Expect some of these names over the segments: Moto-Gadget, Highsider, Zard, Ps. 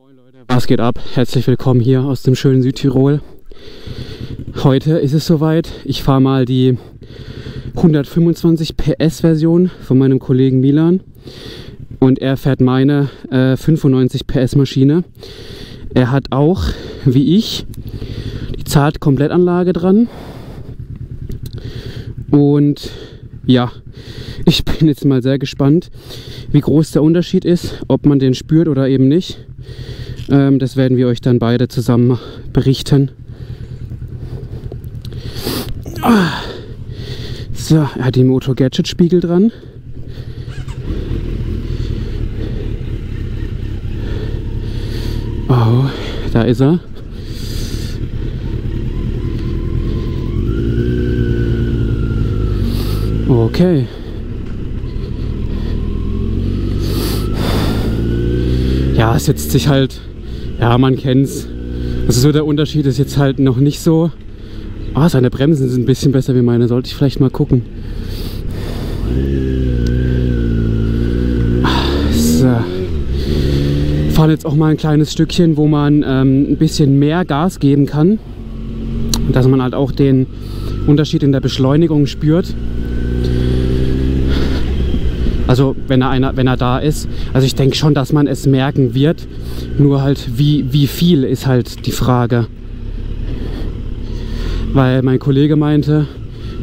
Moin Leute, was geht ab? Herzlich willkommen hier aus dem schönen Südtirol. Heute ist es soweit. Ich fahre mal die 125 PS Version von meinem Kollegen Milan und er fährt meine 95 PS Maschine. Er hat auch, wie ich, die Zard-Komplettanlage dran. Und ja, ich bin jetzt mal sehr gespannt, wie groß der Unterschied ist, ob man den spürt oder eben nicht. Das werden wir euch dann beide zusammen berichten. So, er hat die Moto-Gadget-Spiegel dran. Oh, da ist er. Okay. Ja, es setzt sich halt, ja, man kennt's. Also so der Unterschied ist jetzt halt noch nicht so. Ah, seine Bremsen sind ein bisschen besser wie meine, sollte ich vielleicht mal gucken. So. Wir fahren jetzt auch mal ein kleines Stückchen, wo man ein bisschen mehr Gas geben kann. Dass man halt auch den Unterschied in der Beschleunigung spürt. Also wenn er da ist, also ich denke schon, dass man es merken wird, nur halt wie viel ist halt die Frage. Weil mein Kollege meinte,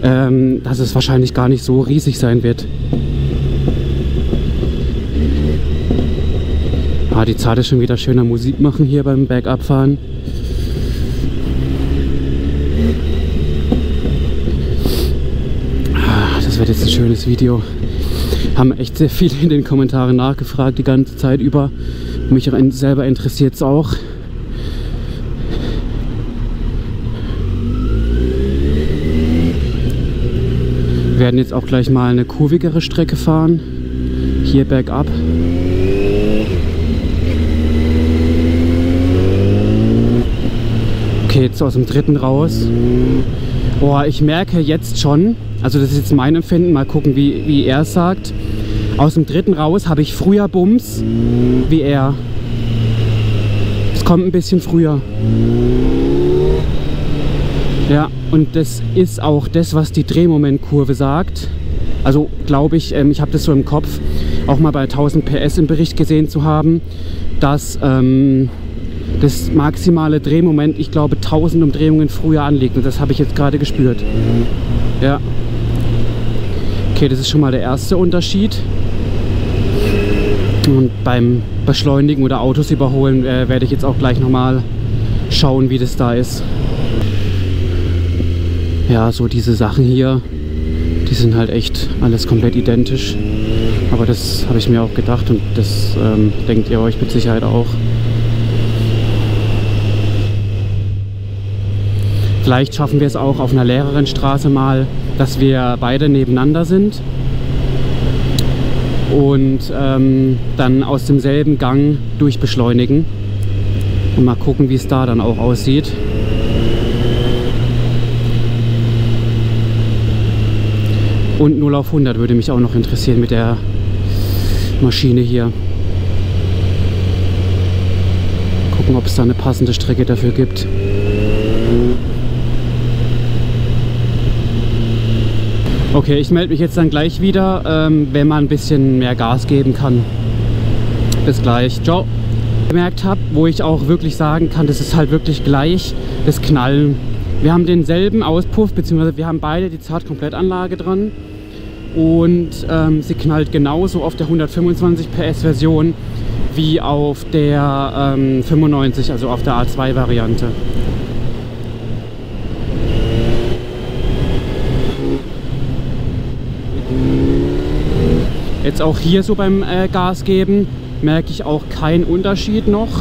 dass es wahrscheinlich gar nicht so riesig sein wird. Ah, die Zarte schon wieder schöner Musik machen hier beim Bergabfahren. Ah, das wird jetzt ein schönes Video. Haben echt sehr viele in den Kommentaren nachgefragt, die ganze Zeit über. Mich selber interessiert es auch. Wir werden jetzt auch gleich mal eine kurvigere Strecke fahren. Hier bergab. Okay, jetzt aus dem dritten raus. Boah, ich merke jetzt schon, also das ist jetzt mein Empfinden, mal gucken, wie er es sagt. Aus dem dritten raus habe ich früher Bums wie er. Es kommt ein bisschen früher. Ja, und das ist auch das, was die Drehmomentkurve sagt. Also glaube ich, ich habe das so im Kopf, auch mal bei 1000 PS im Bericht gesehen zu haben, dass das maximale Drehmoment, ich glaube, 1000 Umdrehungen früher anliegt. Und das habe ich jetzt gerade gespürt. Ja. Okay, das ist schon mal der erste Unterschied. Und beim Beschleunigen oder Autos überholen werde ich jetzt auch gleich nochmal schauen, wie das da ist. Ja, so diese Sachen hier, die sind halt echt alles komplett identisch. Aber das habe ich mir auch gedacht und das denkt ihr euch mit Sicherheit auch. Vielleicht schaffen wir es auch auf einer leeren Straße mal, dass wir beide nebeneinander sind und dann aus demselben Gang durchbeschleunigen und mal gucken, wie es da dann auch aussieht. Und 0 auf 100 würde mich auch noch interessieren mit der Maschine hier. Gucken, ob es da eine passende Strecke dafür gibt. Okay, ich melde mich jetzt dann gleich wieder, wenn man ein bisschen mehr Gas geben kann. Bis gleich, ciao. Gemerkt habe, wo ich auch wirklich sagen kann, das ist halt wirklich gleich das Knallen. Wir haben denselben Auspuff, beziehungsweise wir haben beide die Zard-Komplettanlage dran und sie knallt genauso auf der 125 PS Version wie auf der 95, also auf der A2 Variante. Jetzt auch hier so beim Gas geben, merke ich auch keinen Unterschied noch.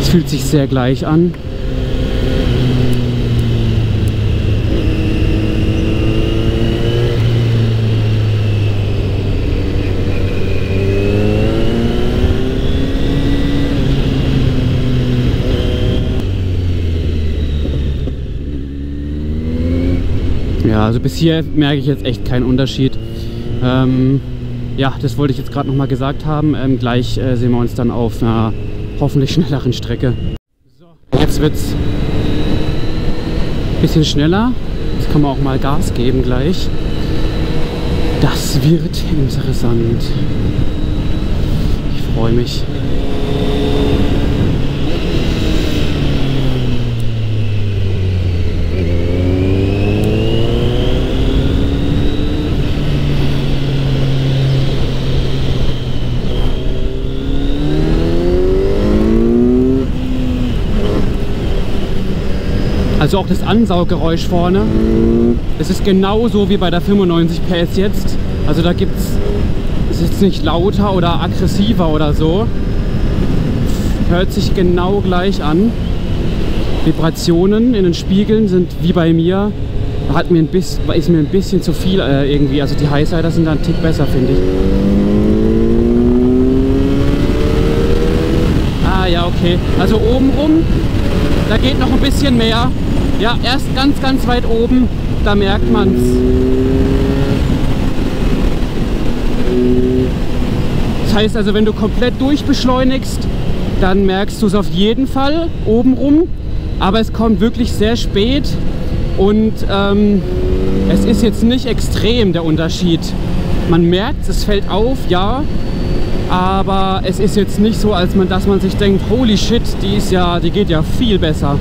Es fühlt sich sehr gleich an. Also bis hier merke ich jetzt echt keinen Unterschied. Ja, das wollte ich jetzt gerade nochmal gesagt haben. Gleich sehen wir uns dann auf einer hoffentlich schnelleren Strecke. So, jetzt wird es ein bisschen schneller. Jetzt kann man auch mal Gas geben gleich. Das wird interessant. Ich freue mich. Also auch das Ansauggeräusch vorne, es ist genauso wie bei der 95 PS jetzt, also da gibt es ist nicht lauter oder aggressiver oder so, hört sich genau gleich an. Vibrationen in den Spiegeln sind wie bei mir, ist mir ein bisschen zu viel irgendwie, also die Highsider sind da einen Tick besser, finde ich. Ah ja, okay, also oben rum. Da geht noch ein bisschen mehr. Ja, erst ganz, ganz weit oben, da merkt man's. Das heißt also, wenn du komplett durchbeschleunigst, dann merkst du es auf jeden Fall oben rum. Aber es kommt wirklich sehr spät und es ist jetzt nicht extrem, der Unterschied. Man merkt, es fällt auf, ja. Aber es ist jetzt nicht so, als dass man sich denkt, holy shit, die geht ja viel besser.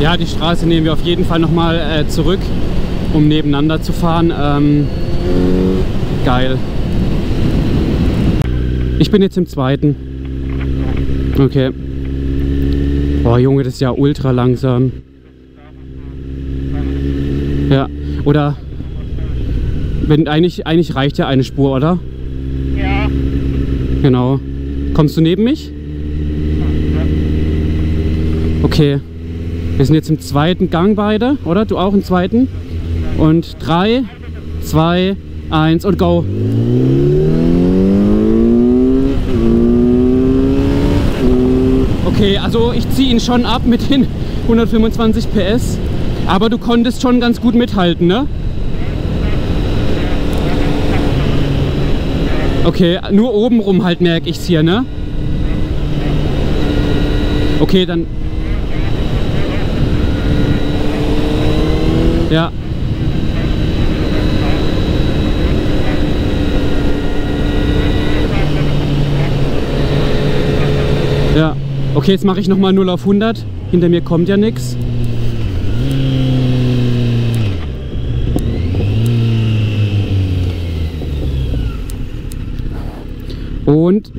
Ja, die Straße nehmen wir auf jeden Fall nochmal zurück, um nebeneinander zu fahren. Geil. Ich bin jetzt im zweiten. Okay. Boah, Junge, das ist ja ultra langsam. Ja, oder? Wenn, eigentlich reicht ja eine Spur, oder? Ja. Genau. Kommst du neben mich? Okay. Wir sind jetzt im zweiten Gang beide, oder? Du auch im zweiten? Und 3, 2, 1 und go! Okay, also ich ziehe ihn schon ab mit den 125 PS, aber du konntest schon ganz gut mithalten, ne? Okay, nur obenrum halt merke ich es hier, ne? Okay, dann... Ja. Ja. Okay, jetzt mache ich nochmal 0 auf 100. Hinter mir kommt ja nichts. Und...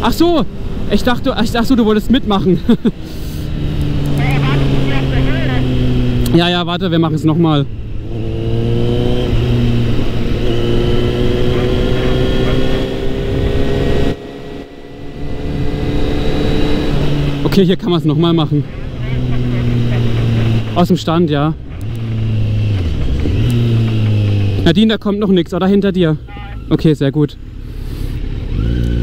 Ach so! Ich dachte, du wolltest mitmachen. Ja, ja, warte, wir machen es nochmal. Okay, hier kann man es nochmal machen. Aus dem Stand, ja. Nadine, da kommt noch nichts, oder hinter dir? Okay, sehr gut.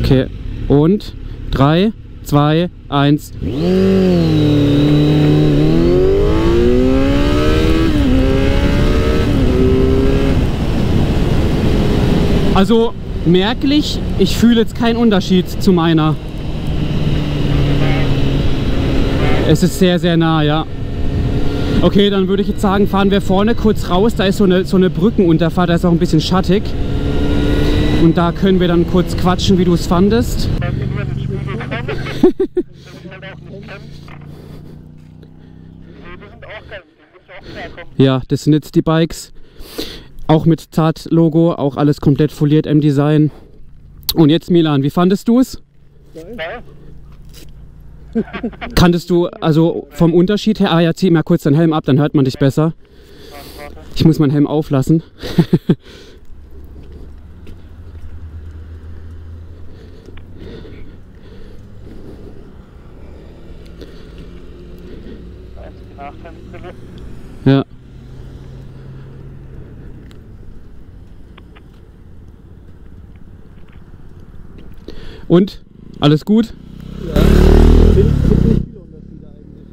Okay, und... 3, 2, 1. Also merklich, ich fühle jetzt keinen Unterschied zu meiner. Es ist sehr, sehr nah, ja. Okay, dann würde ich jetzt sagen, fahren wir vorne kurz raus. Da ist so eine Brückenunterfahrt, da ist auch ein bisschen schattig. Und da können wir dann kurz quatschen, wie du es fandest. Ja, das sind jetzt die Bikes. Auch mit Zard-Logo, auch alles komplett foliert im Design. Und jetzt Milan, wie fandest du es? Kanntest du, also vom Unterschied her, ah ja, zieh mal kurz den Helm ab, dann hört man dich besser. Ich muss meinen Helm auflassen. Ja. Und? Alles gut? Ja, wenig Kilounterschiede eigentlich.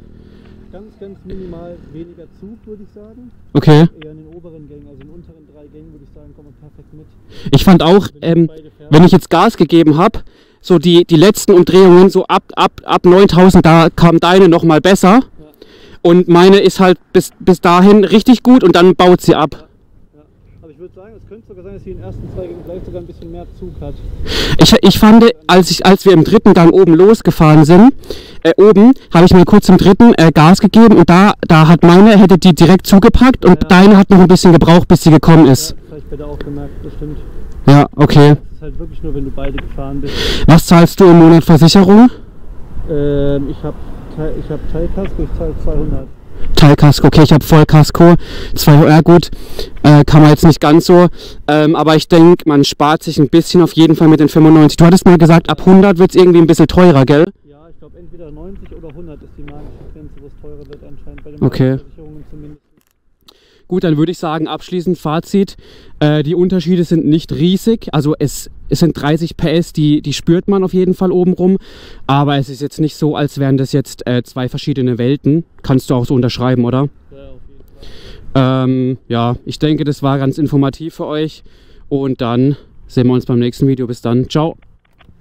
Ganz, ganz minimal weniger Zug, würde ich sagen. Okay. Eher in den oberen Gängen, also in den unteren 3 Gängen, würde ich sagen, kommen wir perfekt mit. Ich fand auch, wenn ich jetzt Gas gegeben habe, so die letzten Umdrehungen, so ab 9000, da kam deine nochmal besser. Ja. Und meine ist halt bis dahin richtig gut und dann baut sie ab. Ja. Ich würde sagen, es könnte sogar sein, dass sie in den ersten 2 Gängen vielleicht sogar ein bisschen mehr Zug hat. Ich fand, als wir im 3. Gang oben losgefahren sind, oben, habe ich mir kurz im 3. Gas gegeben und da hat meine, hätte die direkt zugepackt und ja, deine hat noch ein bisschen gebraucht, bis sie gekommen ist. Ja, vielleicht bei der auch gemerkt, bestimmt. Ja, okay. Das ist halt wirklich nur, wenn du beide gefahren bist. Was zahlst du im Monat Versicherung? Ich hab Teilkasko, ich zahle 200. Teilkasko, okay, ich habe Vollkasko, 2 ja gut, kann man jetzt nicht ganz so, aber ich denke, man spart sich ein bisschen auf jeden Fall mit den 95. Du hattest mal gesagt, ab 100 wird es irgendwie ein bisschen teurer, gell? Ja, ich glaube entweder 90 oder 100 ist die magische Grenze, wo es teurer wird anscheinend bei den Versicherungen zumindest. Gut, dann würde ich sagen, abschließend Fazit, die Unterschiede sind nicht riesig, also es sind 30 PS, die spürt man auf jeden Fall obenrum, aber es ist jetzt nicht so, als wären das jetzt 2 verschiedene Welten, kannst du auch so unterschreiben, oder? Ja, auf jeden Fall. Ja, ich denke, das war ganz informativ für euch und dann sehen wir uns beim nächsten Video, bis dann, ciao!